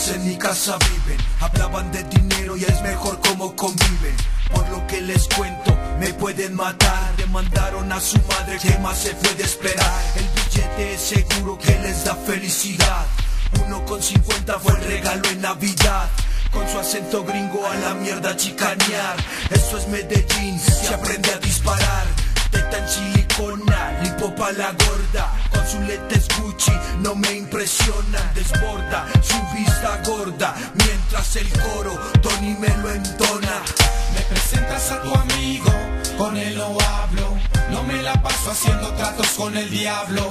personas en mi casa viven. Hablaban de dinero y es mejor cómo conviven. Por lo que les cuento, me pueden matar. Demandaron a su madre, ¿qué más se puede esperar? El billete es seguro que les da felicidad. 1,50 fue el regalo en Navidad. Con su acento gringo a la mierda chicanear. Esto es Medellín, se aprende a disparar. Teta en silicona, lipo pa' la gorda. Con su lentes Gucci, no me impresionan. Desborda su vista gorda, mientras el coro Tony me lo entona. Me presentas a tu amigo, con él no hablo. No me la paso haciendo tratos con el diablo.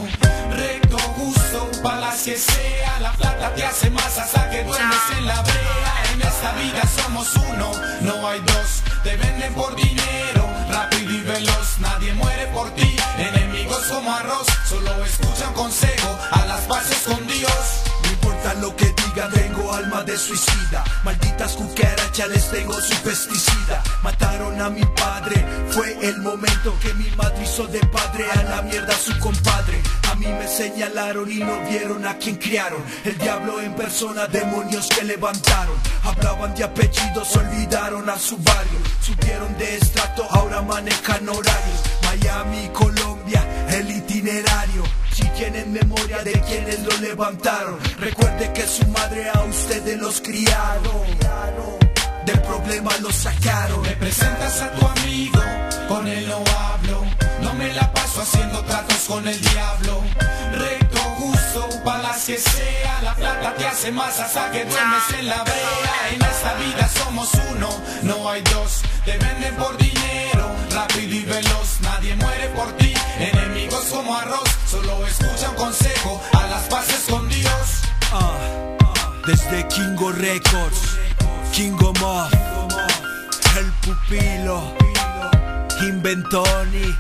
Recto gusto, pa' las que sea. La plata te hace más hasta que duermes en la brea. En esta vida somos uno, no hay dos. Te venden por dinero, rápido y veloz. Nadie muere por ti, enemigos como arroz. Solo escuchan consejo, a las paces con Dios. No importa lo que diga, tengo alma de suicida. Malditas cucarachas, les tengo su pesticida. Mataron a mi padre, fue el momento que mi madre hizo de padre. A la mierda su compadre. A mí me señalaron y no vieron a quien criaron. El diablo en persona, demonios que levantaron. Hablaban de apellidos, olvidaron a su barrio. Subieron de estrato, ahora manejan horarios. Miami, Colombia, el itinerario. Si tienen memoria de quienes lo levantaron, recuerde que su madre a ustedes los criaron. Del problema los sacaron. Me presentas a tu amigo, con él no hablo. No me la paso haciendo tratos con el diablo. Recto gusto, pa' las que sea. La plata te hace más hasta que duermes en la brea. En esta vida somos uno, no hay dos. Te venden por dinero, rápido y veloz. Nadie muere por ti, enemigos como arroz. Solo escucha un consejo, a las paces con Dios. Desde Kingo Records, Kingo Mob, El Pupilo, Inventonny.